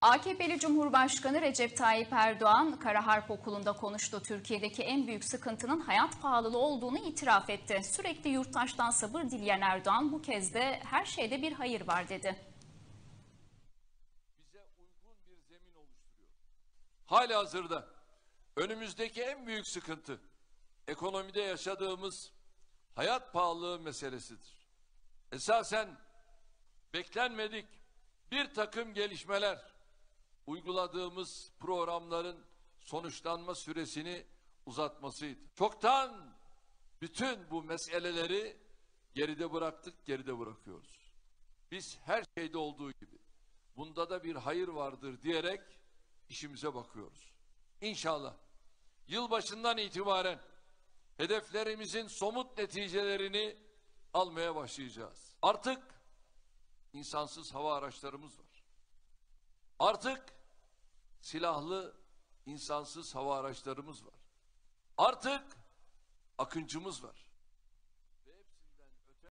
AKP'li Cumhurbaşkanı Recep Tayyip Erdoğan, Kara Harp Okulu'nda konuştu. Türkiye'deki en büyük sıkıntının hayat pahalılığı olduğunu itiraf etti. Sürekli yurttaştan sabır dileyen Erdoğan bu kez de her şeyde bir hayır var dedi. Bize uygun bir zemin oluşturuyor. Halihazırda önümüzdeki en büyük sıkıntı ekonomide yaşadığımız hayat pahalılığı meselesidir. Esasen beklenmedik bir takım gelişmeler, uyguladığımız programların sonuçlanma süresini uzatmasıydı. Çoktan bütün bu meseleleri geride bıraktık, geride bırakıyoruz. Biz her şeyde olduğu gibi bunda da bir hayır vardır diyerek işimize bakıyoruz. İnşallah yılbaşından itibaren hedeflerimizin somut neticelerini almaya başlayacağız. Artık insansız hava araçlarımız var. Artık silahlı insansız hava araçlarımız var. Artık Akıncımız var.